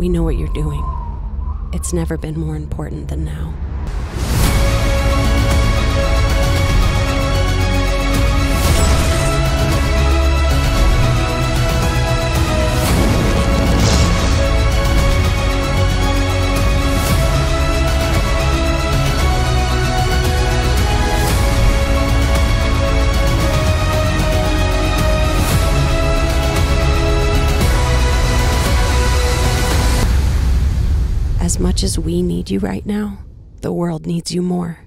We know what you're doing. It's never been more important than now. As much as we need you right now, the world needs you more.